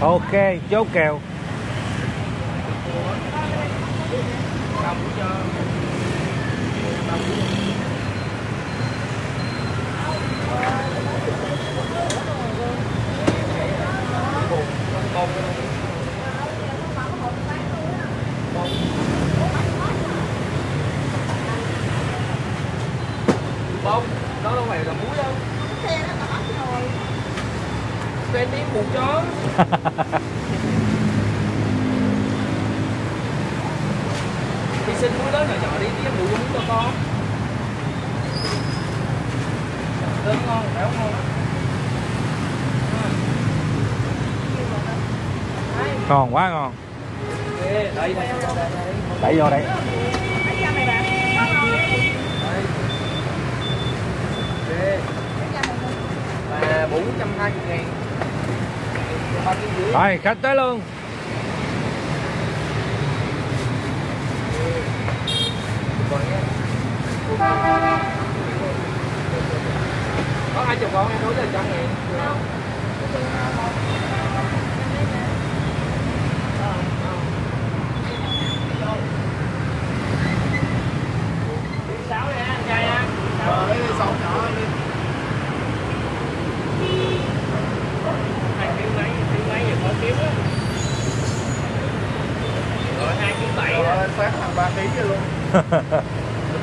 Ok, chốt kèo. Bông, đó đâu phải là muối đâu. Xe nó đã bắt rồi. Xe đi một chó. Đi xin muối lớn nhỏ nhỏ đi, đi muối muối cho con. Lớn ngon, béo ngon. Ngon quá ngon. Đẩy vô đây. Là 420.000. Rồi khách tới luôn. Có 20 con em đối với 100.000.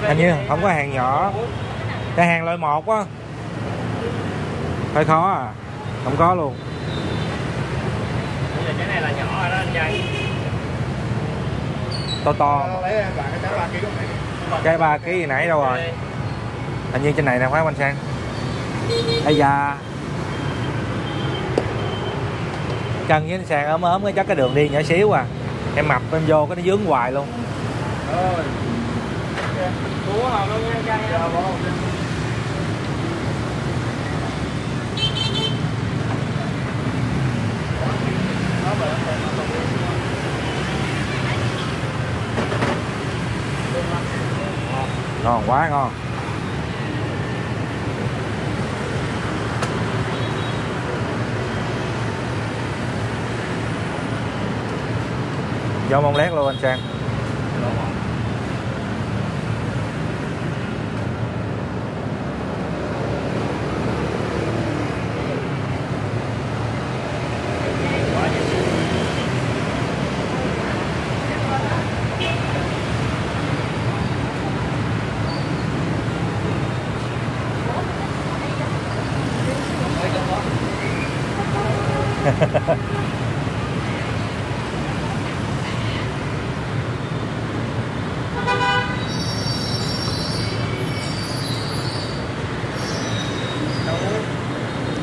Hình như không có hàng nhỏ, cái hàng loại 1 quá hơi khó à, không có luôn. Cái này là nhỏ rồi đó anh trai, to to cái 3 kg hồi nãy đâu rồi. Hình như trên này nè, khóa Quang Sang. Ây da, Trần với anh Sang ốm ốm cái chắc cái đường đi nhỏ xíu à, em mập em vô cái nó dướng hoài luôn. Ngon quá ngon. Vô mông lét luôn anh Sang.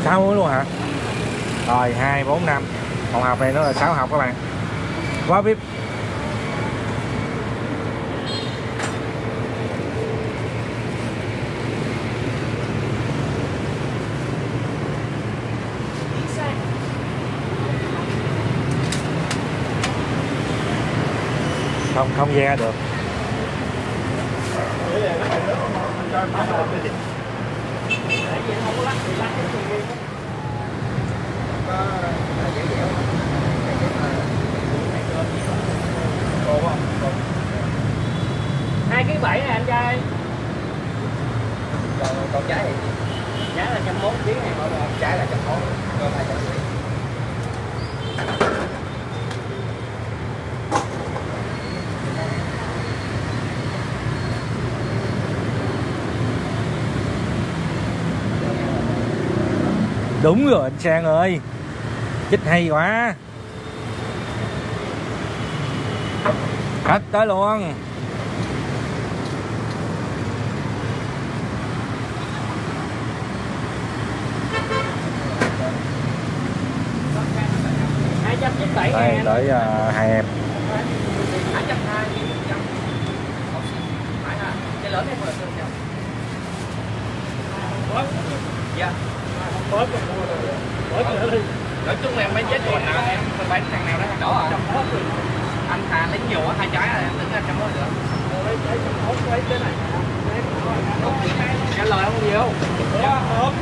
Sáu muối luôn hả? Rồi 2, 4, 5. Còn hộp này nó là 6 hộp các bạn. Quá VIP. Không ra được. Đúng rồi anh Sang ơi, chích hay quá. Khách tới luôn. Đây, tới hai em. Dạ. Mới mới nói chung là em mới chết rồi nè, em bán thằng nào đó thằng đó rồi. Anh thà lấy nhiều hai trái là em tính ra trăm mốt nữa. Lấy cái này. Trả lời không nhiều. Dạ hộp.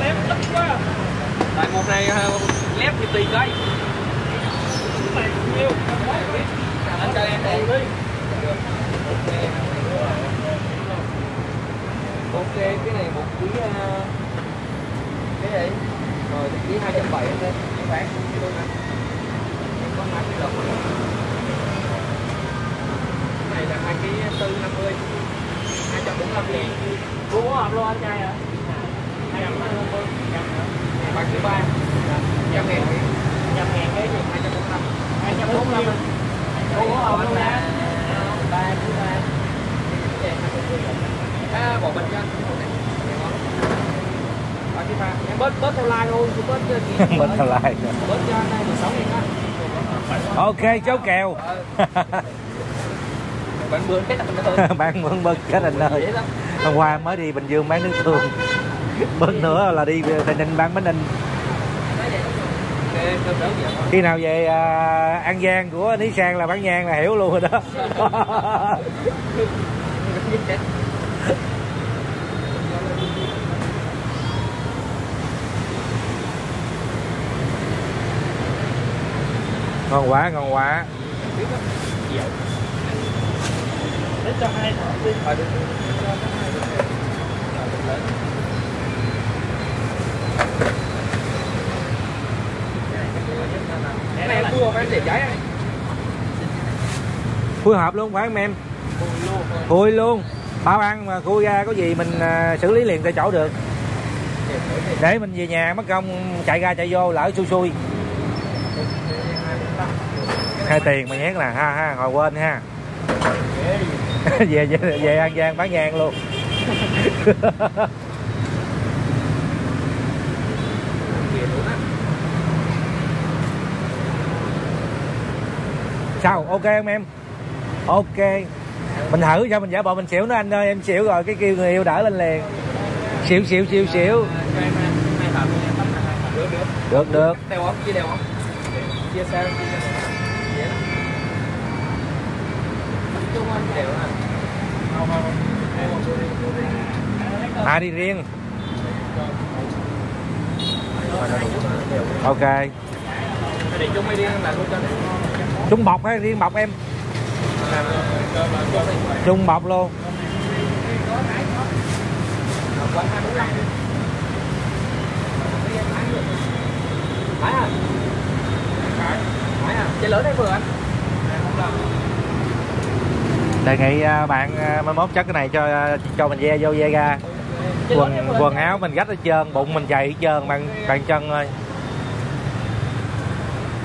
Lép đứt quá. Tại một này lép thì tùy cái. Này nhiều. Anh cho em đi. Ok, cái này một ký cái gì? Rồi ký 270 anh lên, bán luôn anh. Có mã quy luật. Cái này là 2 ký 450. 245 liền. Đúng hợp luôn anh trai ạ. 250. 3 ký 3. Giảm nghèo. Giảm nghèo cái gì? 245. 245 anh. Đúng hợp luôn nè. 3 ký 3. Cái này 250. À, bỏ bật cho anh em bớt theo like luôn, bớt theo like. Bớt cho anh đây 16 nghìn đó. Ok, cháu kèo. Bạn mượn cái là bình thường. Bạn mượn bớt cái là nơi. Hôm qua mới đi Bình Dương bán nước tương. Bớt nữa là đi Tây Ninh bán bánh in. Khi nào về An Giang của Lý Sang là bán nhang là hiểu luôn rồi đó. Ngon quá, ngon quá. Phối hợp luôn phải không em? Khui luôn. Bảo ăn mà khui ra có gì mình xử lý liền tại chỗ được. Để mình về nhà mất công chạy ra chạy vô lỡ xui xui. Hai tiền mà nhét là ha ha, hồi quên ha. về An Giang bán nhang luôn. Sao ok không em? Ok. Mình thử sao mình giả bộ mình xỉu nó anh ơi, em xỉu rồi cái kêu người yêu đỡ lên liền. Xỉu. Được. Đeo không? Chia đeo không? Chia sao? À đi riêng. Ok. Chung bọc hay riêng bọc em? Chung bọc luôn. Chạy lửa đây vừa anh. Đề nghị bạn mai mốt chắc cái này cho mình ve vô ve ra. Quần áo mình rách hết trơn, bụng mình chạy hết trơn, bàn chân thôi.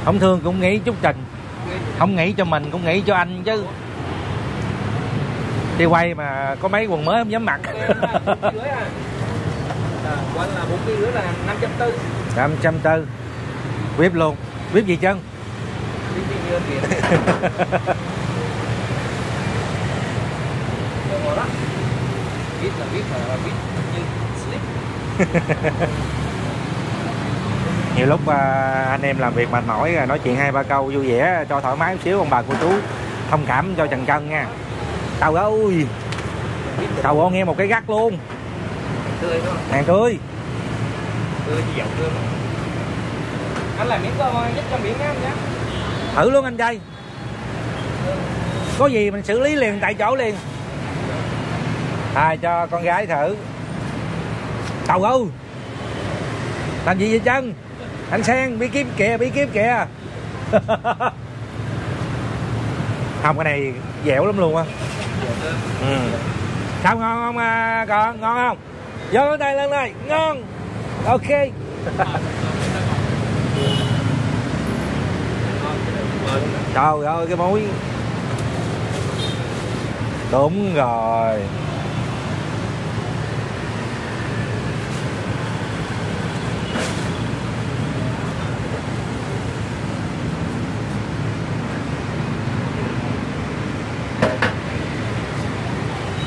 Không thương cũng nghĩ chút tình. Không nghĩ cho mình cũng nghĩ cho anh chứ. Đi quay mà có mấy quần mới không dám mặc. Quần là 4 kg là 540. 540. Vip luôn. Vip gì chân? Nhiều lúc anh em làm việc mệt mỏi nói chuyện 2-3 câu vui vẻ cho thoải mái một xíu, ông bà cô chú thông cảm cho chần chân nha. Tàu ơi, tàu ơi, nghe một cái gắt luôn. Hàng tươi. Anh làm miếng có nhất trong biển á nhá. Thử luôn anh trai. Có gì mình xử lý liền tại chỗ liền. À, cho con gái thử. Tàu ơi, làm gì vậy chân? Anh Sang, bí kíp kìa. Không, cái này dẻo lắm luôn á. Ừ. Sao ngon không con? Ngon không? Vô đây, lên đây. Ngon. Ok. Trời ơi, cái mối. Đúng rồi.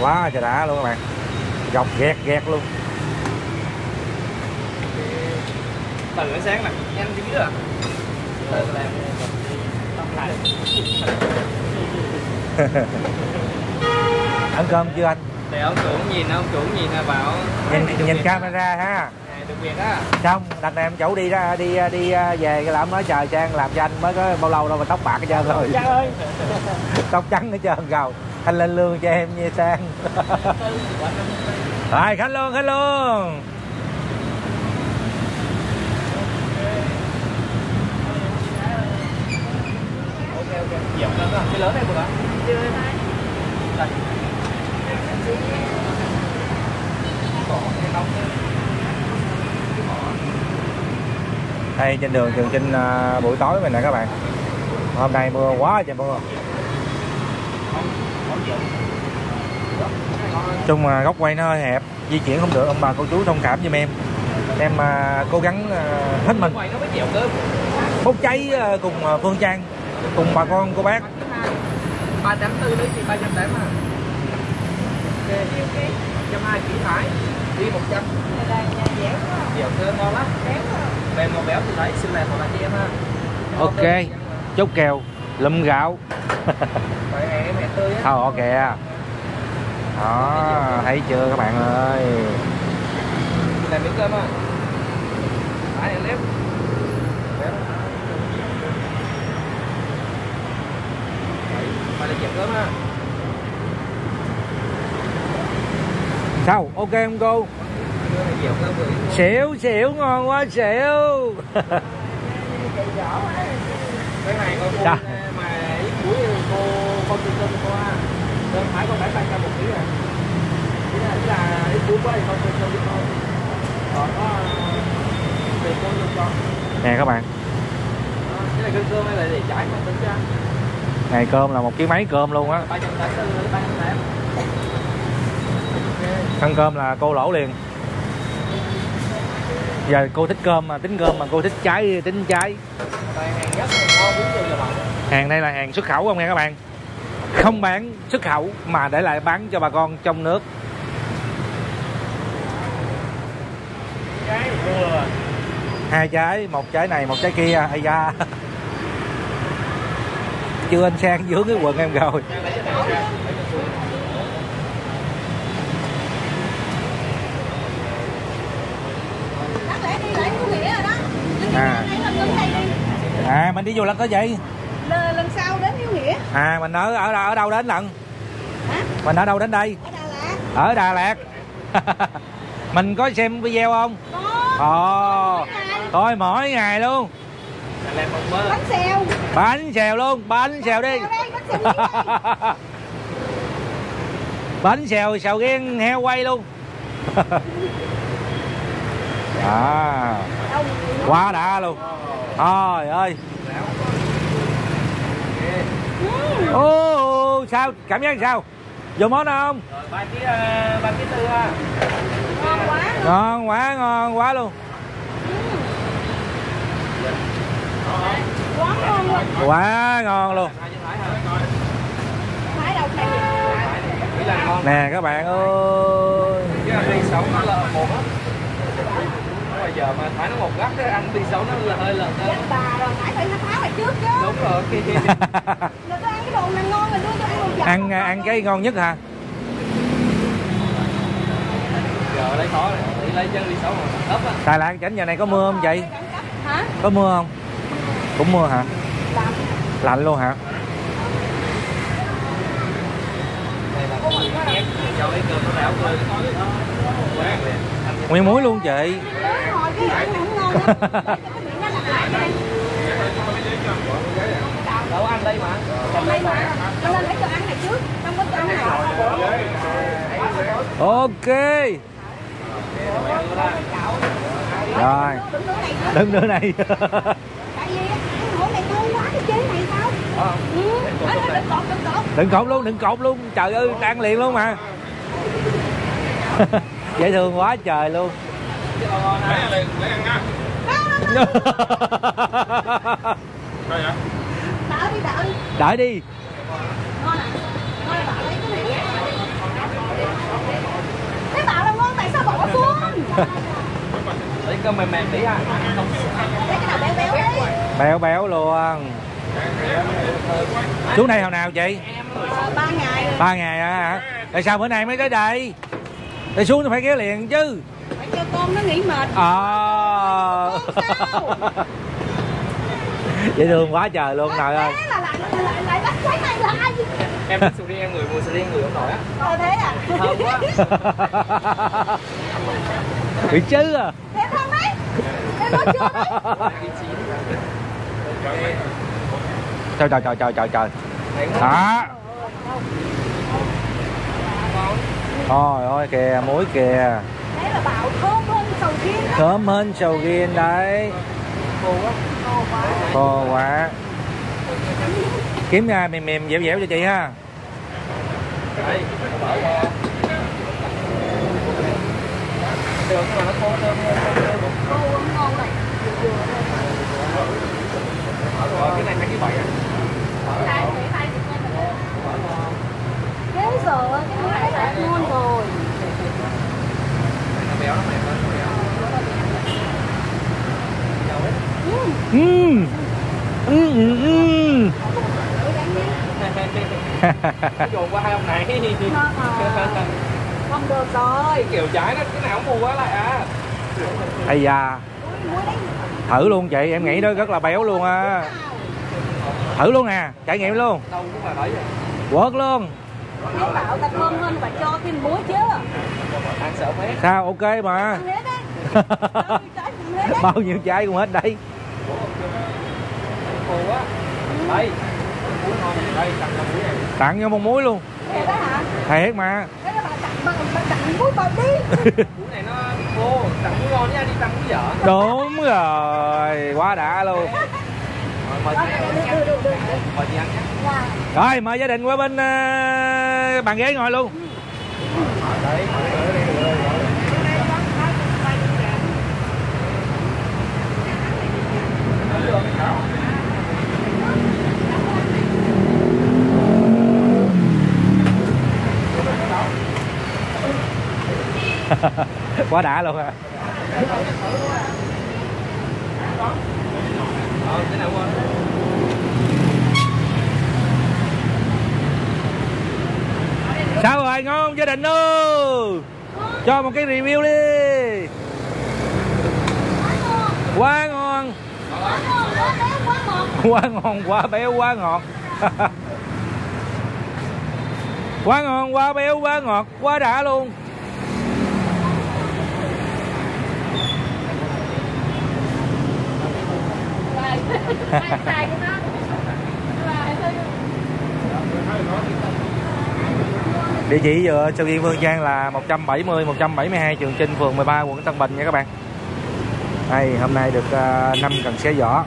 Quá trời đã luôn các bạn. Gọc ghẹt luôn. từ sáng là nhanh dữ à. Ăn cơm chưa anh? Để ông chủ nhìn bảo nhìn camera ha. Được việc á. Xong, đặt này em chủ đi ra đi về làm mới trời Trang làm cho anh mới có bao lâu đâu mà tóc bạc hết trơn rồi. Trang ơi. Tóc trắng hết trơn rồi. Anh lên lương cho em nha Trang. Rồi khách lương. Cái lớn này một đây trên đường Trường Chinh buổi tối mình nè các bạn. Hôm nay mưa quá trời mưa. Chung mà góc quay nó hơi hẹp, di chuyển không được, ông bà cô chú thông cảm giùm em. Em cố gắng hết mình. Bốc cháy cùng Phương Trang, cùng bà con cô bác. 384 đến 380 à. Kê nhiều cái 120 chỉ phải đi 100. Đây dẻo quá. Dẻo thơm ngon lắm. Béo ngon béo thì đấy, xin mời một là chị em ha. Ok. Chốt kèo, lụm gạo. Vậy em mẹ tươi á. Thôi kìa. Đó, thấy chưa các bạn ơi. Này miếng cơm á. Phải em lép. Sao? Ok không cô? Xỉu ngon quá xỉu. Cái này cô mà cuối cô phải con phải cho một tí rồi. Chứ là cuối quá thì còn có tiền cô luôn con. Nè các bạn. Cái này cơm hay là để chảy mà tính ra. Ngày cơm là một cái máy cơm luôn á. Ăn cơm là cô lỗ liền. Giờ cô thích cơm mà tính cơm, mà cô thích trái tính trái. Hàng đây là hàng xuất khẩu không nghe các bạn. Không bán xuất khẩu mà để lại bán cho bà con trong nước. Hai trái, một trái này, một trái kia. Ây da. Chưa anh Sang dướng cái quần em rồi. À mình đi du lịch có vậy. Lần sau đến Hiếu Nghĩa. À mình ở đâu đến lần? Hả? Mình ở đâu đến đây? Ở Đà Lạt. Mình có xem video không? Có. Thôi mỗi ngày luôn. Bánh xèo luôn, bánh xèo đi. Bánh xèo, xèo riêng, heo quay luôn. À, quá đã luôn. Trời ơi. Ô, sao, cảm giác sao? Vô món không? Ba ký tư. Ngon quá luôn. Quá ngon luôn. Nè các bạn ơi. Bây giờ mà Thái nó một gắt cái ăn đi xấu nó là hơi lần. Bà rồi Thái phải tháo lại trước chứ. Đúng rồi. Đừng có ăn cái đồ này ngon rồi đưa cho ăn đồ. Ăn cái ngon nhất hả? Giờ lấy khó rồi, lấy chân đi xấu rồi. Đà Lạt chảnh giờ này có mưa không vậy? Hả? Có mưa không? Cũng mưa hả? Lạnh luôn hả? Nguyên muối luôn chị. Ok. Rồi. Đứng đứa này. Đừng cột luôn, trời ơi, tan liền luôn mà. Dễ thương quá trời luôn. Đợi đi. Cái bạo là ngon, tại sao bỏ xuống? cơm mềm mềm tí ha. Béo béo luôn. Xuống đây hồi nào chị? 3 ngày. 3 ngày hả? Tại sao bữa nay mới tới đây? Để xuống thì phải ghé liền chứ. Phải cho con nó nghỉ mệt. Dễ thương quá trời luôn rồi ơi. Em sầu riêng em người mua sầu riêng người không nổi á. Thế à? Thơm quá. Bị chứ à? Thế thơm đấy. Em nói chưa đấy. Trời trời trời trời trời trời. Đó. Trời ơi kìa muối kìa. Đấy là bảo thơm hơn sầu riêng. Thơm hơn sầu riêng đấy. Khô quá. Khô quá. Kiếm ra mềm mềm dẻo dẻo cho chị ha. Dồn qua hai ông này. Không được rồi. Kiểu trái nó cái nào cũng mù quá lại à. Ây da. Thử luôn chị, em nghĩ đó rất là béo luôn á. Thử luôn nè, trải nghiệm luôn. Quất luôn. Nếu bảo ta thơm hơn phải cho thêm muối chứ. Sao ok mà. Bao nhiêu trái cũng hết đấy. Đây. Tặng cho con muối luôn. Thiệt đó hả? Thiệt mà. Thế là tặng muối bà đi. Muối này nó khô, tặng muối ngon nha, đi tặng muối vợ. Đúng rồi, quá đã luôn. Mời chị ăn nhé. Rồi, mời gia đình qua bên bàn ghế ngồi luôn. Quá đã luôn à. Sao rồi, ngon không gia đình ơi? Cho một cái review đi. Quá ngon. Quá ngon, quá béo, quá ngọt. Quá ngon, quá béo, quá ngọt, quá đã luôn. Địa chỉ dựa sầu riêng Phương Trang là 170-172 Trường Chinh, phường 13, quận Tân Bình nha các bạn. Đây, hôm nay được 5 cần xé vỏ. Đó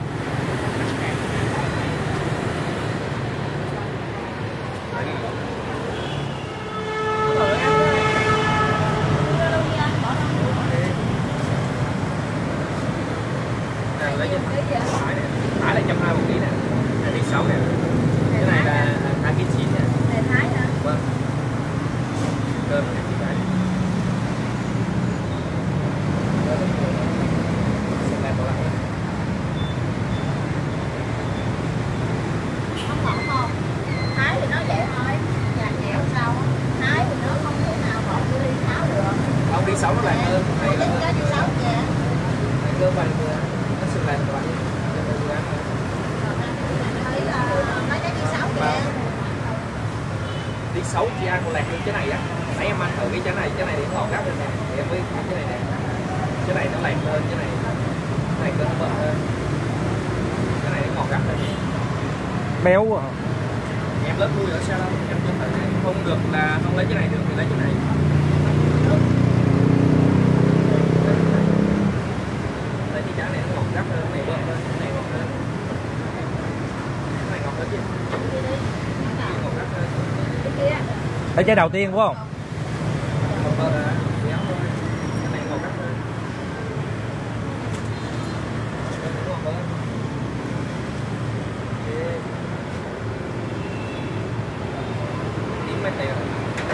trái đầu tiên phải không?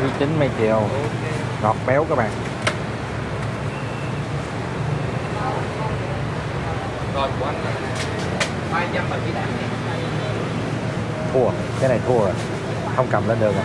Uy tín mây chiều, ngọt béo các bạn. coi của anh này. 270 đạn này. Thua, cái này thua rồi. Không cầm lên được rồi.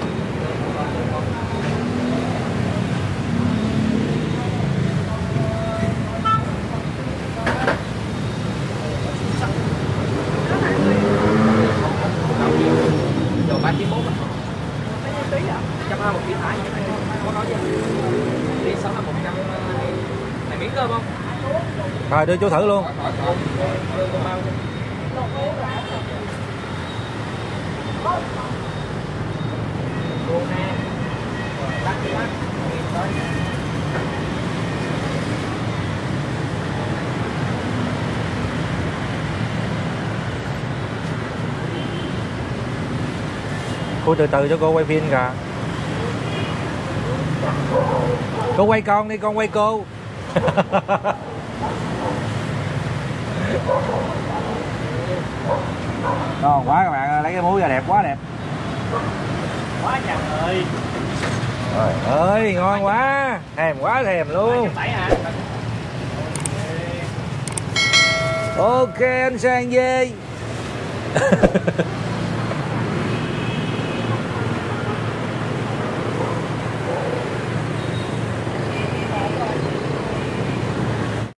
Rồi đưa chú thử luôn. Cô từ từ cho cô quay phim kìa. Cô quay con đi, con quay cô. Ngon quá các bạn, lấy cái muối ra đẹp quá, đẹp quá trời ơi. Trời ơi ngon quá, thèm quá thèm luôn. Ok anh sang về.